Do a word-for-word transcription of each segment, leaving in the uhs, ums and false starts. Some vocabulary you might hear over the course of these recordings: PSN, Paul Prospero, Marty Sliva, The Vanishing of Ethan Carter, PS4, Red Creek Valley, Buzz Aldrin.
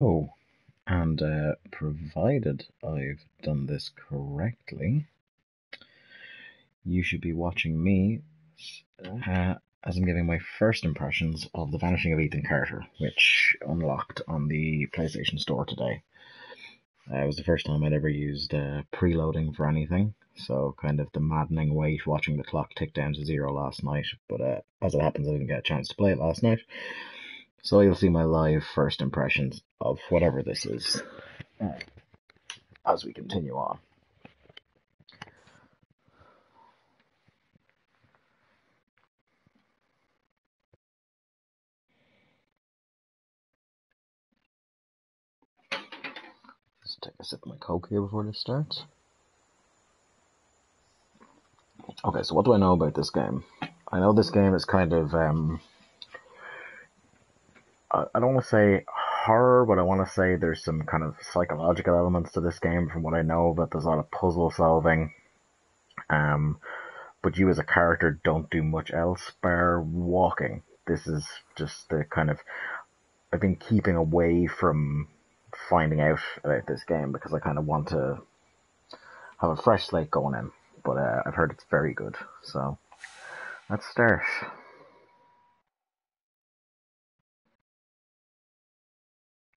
Oh, and uh, provided I've done this correctly, you should be watching me uh, as I'm giving my first impressions of The Vanishing of Ethan Carter, which unlocked on the PlayStation Store today. Uh, it was the first time I'd ever used uh, preloading for anything, so kind of the maddening wait watching the clock tick down to zero last night, but uh, as it happens I didn't get a chance to play it last night, so you'll see my live first impressions of whatever this is uh, as we continue on. Take a sip of my Coke here before this starts. Okay, so what do I know about this game? I know this game is kind of, um, I, I don't want to say horror, but I want to say there's some kind of psychological elements to this game from what I know, but there's a lot of puzzle solving. Um, but you as a character don't do much else bar walking. This is just the kind of, I've been keeping away from finding out about this game because I kind of want to have a fresh slate going in, but uh, I've heard it's very good, so let's start.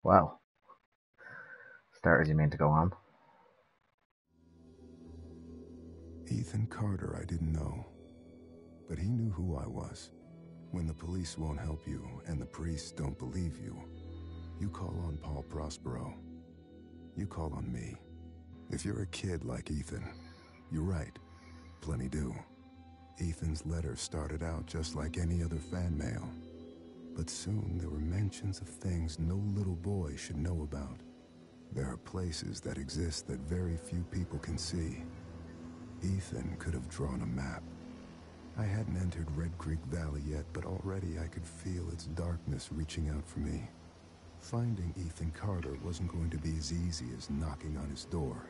Wow. Start as you mean to go on. Ethan Carter, I didn't know, but he knew who I was. When the police won't help you and the priests don't believe you, you call on Paul Prospero. You call on me. If you're a kid like Ethan, you're right, plenty do. Ethan's letter started out just like any other fan mail, but soon there were mentions of things no little boy should know about. There are places that exist that very few people can see. Ethan could have drawn a map. I hadn't entered Red Creek Valley yet, but already I could feel its darkness reaching out for me. Finding Ethan Carter wasn't going to be as easy as knocking on his door.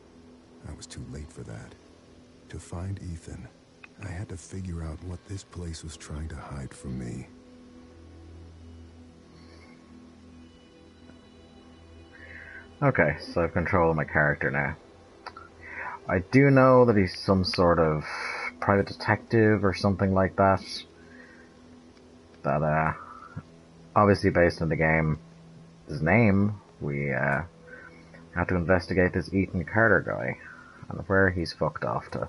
I was too late for that. To find Ethan, I had to figure out what this place was trying to hide from me. Okay, so I have control of my character now. I do know that he's some sort of private detective or something like that. That, uh, obviously based on the game, his name, we uh, have to investigate this Ethan Carter guy and where he's fucked off to.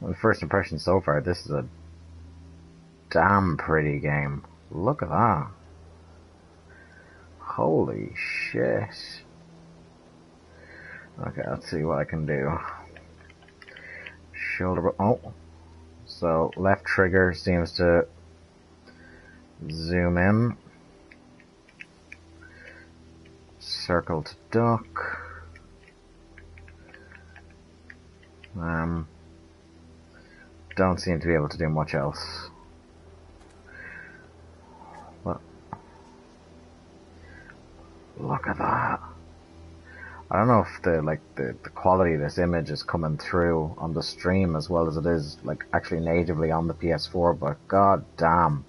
Well, the first impression so far, this is a damn pretty game. Look at that. Holy shit. Okay, let's see what I can do. Shoulder. Oh. So left trigger seems to zoom in, circle to duck, um, don't seem to be able to do much else. But look at that. I don't know if the like the, the quality of this image is coming through on the stream as well as it is like actually natively on the P S four, but god damn,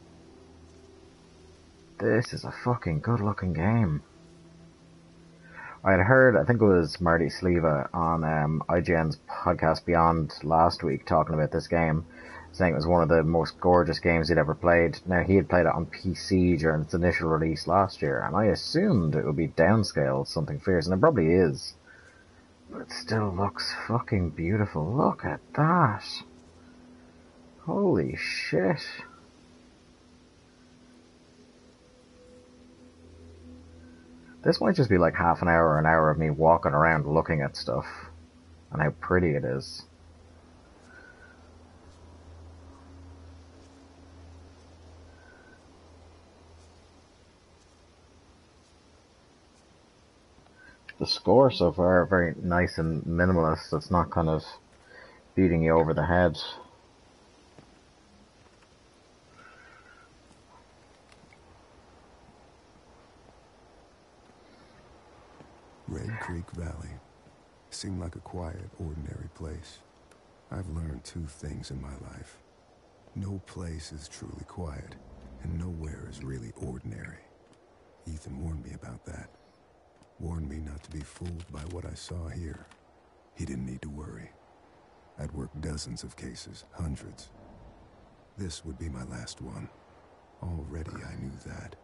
this is a fucking good looking game. I had heard, I think it was Marty Sliva on um, I G N's Podcast Beyond last week talking about this game, saying it was one of the most gorgeous games he'd ever played. Now, he had played it on P C during its initial release last year, and I assumed it would be downscaled something fierce, and it probably is. But it still looks fucking beautiful. Look at that. Holy shit. This might just be like half an hour or an hour of me walking around looking at stuff and how pretty it is. The score so far are very nice and minimalist. It's not kind of beating you over the head. Red Creek Valley seemed like a quiet, ordinary place. I've learned two things in my life. No place is truly quiet, and nowhere is really ordinary. Ethan warned me about that. Warned me not to be fooled by what I saw here. He didn't need to worry. I'd worked dozens of cases, hundreds. This would be my last one. Already I knew that.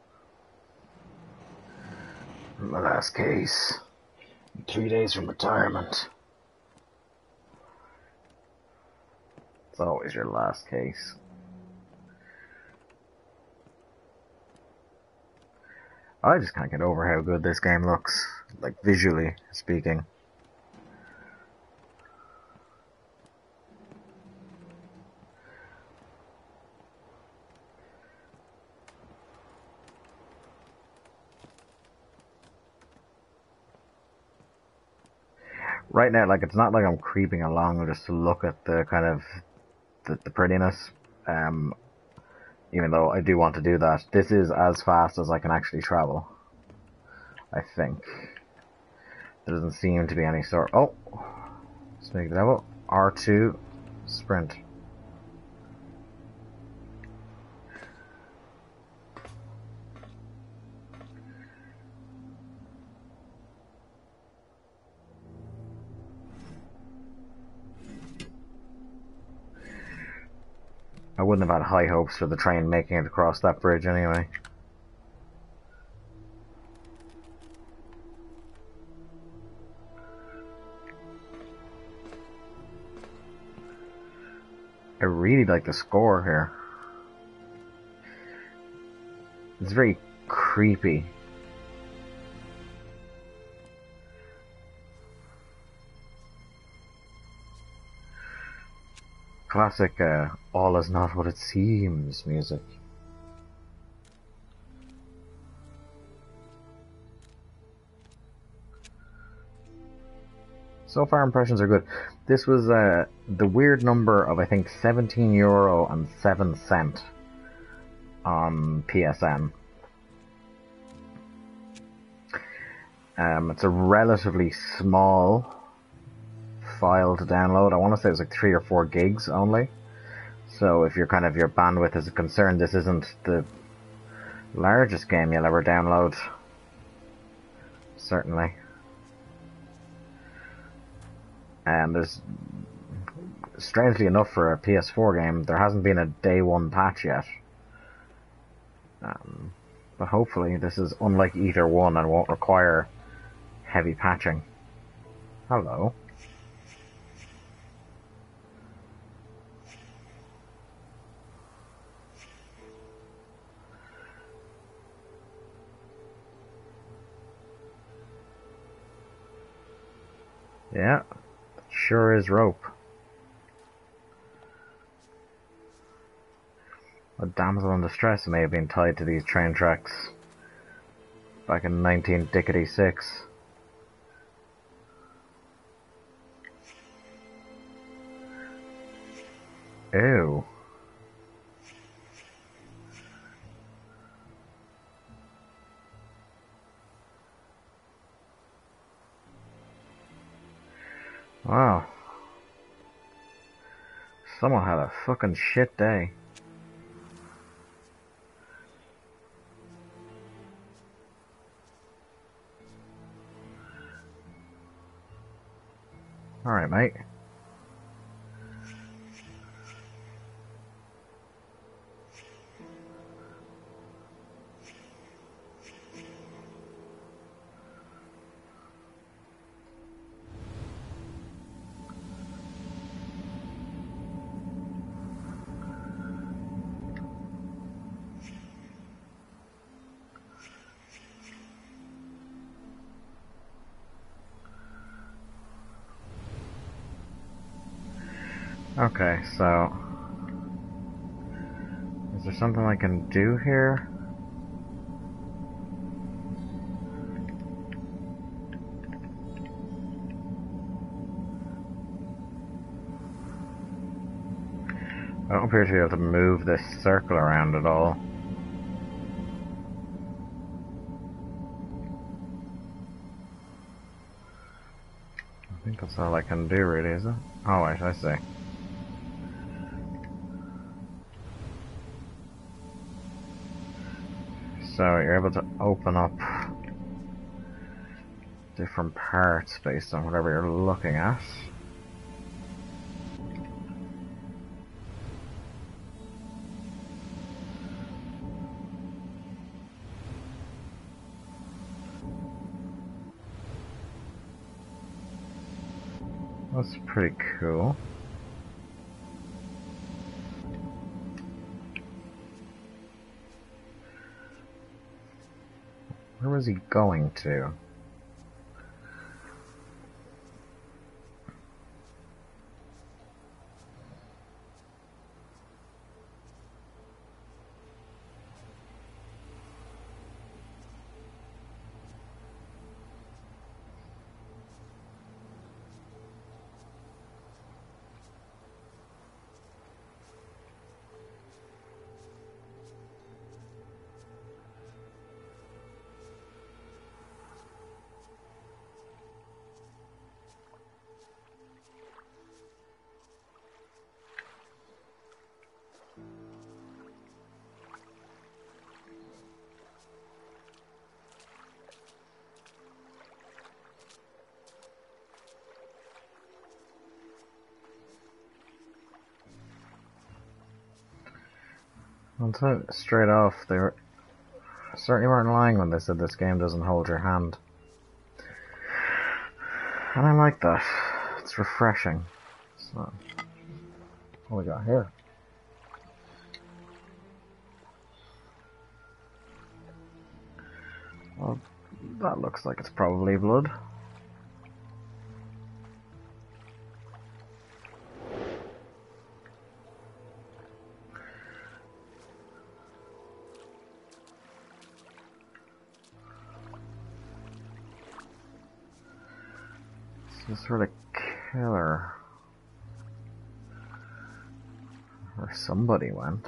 My last case. Three days from retirement. It's always your last case. I just can't get over how good this game looks, like visually speaking. Right now, like, it's not like I'm creeping along just to look at the kind of the, the prettiness, um, even though I do want to do that. This is as fast as I can actually travel, I think. There doesn't seem to be any sort. Oh, let's make the level R two sprint. I wouldn't have had high hopes for the train making it across that bridge anyway. I really like the score here. It's very creepy. Classic, uh, all is not what it seems music. So far, impressions are good. This was uh, the weird number of, I think, seventeen euro and seven cent on P S N. Um, it's a relatively small file to download. I want to say it's like three or four gigs only. So if your kind of your bandwidth is a concern, this isn't the largest game you'll ever download. Certainly. And there's, strangely enough, for a P S four game, there hasn't been a day one patch yet. Um, but hopefully this is unlike Ether one and won't require heavy patching. Hello. Yeah, sure is rope. A damsel in distress may have been tied to these train tracks back in nineteen dickety six. Ew. Wow. Someone had a fucking shit day. Alright, mate. Okay, so is there something I can do here? I don't appear to be able to move this circle around at all. I think that's all I can do really, is it? Oh wait, I see. so you're able to open up different parts based on whatever you're looking at. That's pretty cool. Where was he going to? I'll tell you straight off, they were, certainly weren't lying when they said this game doesn't hold your hand. And I like that. It's refreshing. So, what we got here? Well, that looks like it's probably blood. Some sort of killer. Where somebody went.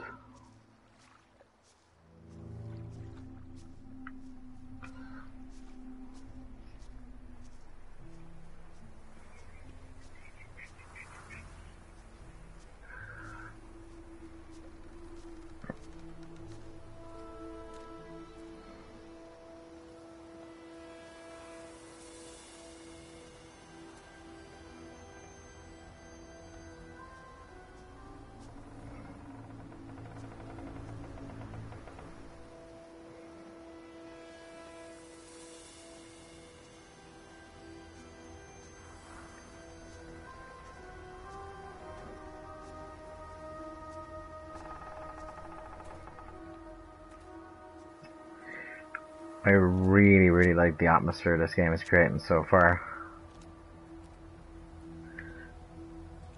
I really, really like the atmosphere this game is creating so far.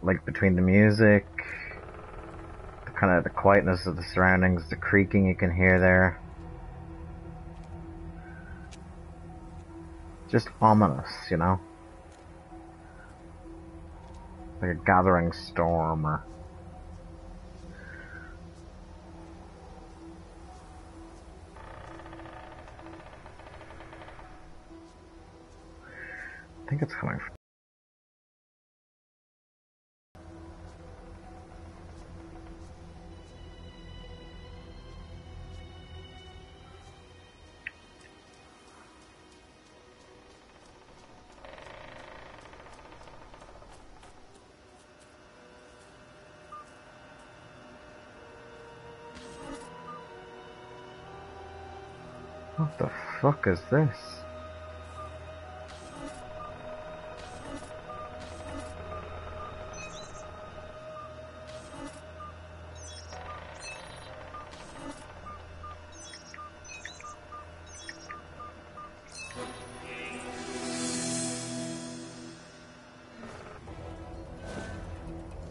Like between the music, the kind of the quietness of the surroundings, the creaking you can hear there. Just ominous, you know? Like a gathering storm or... I think it's coming from. What the fuck is this?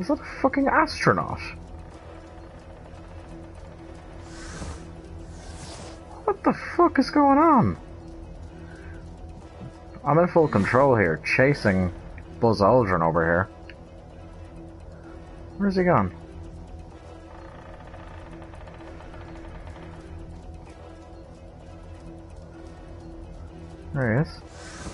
Is that a fucking astronaut? What the fuck is going on? I'm in full control here, chasing Buzz Aldrin over here. Where's he gone? There he is.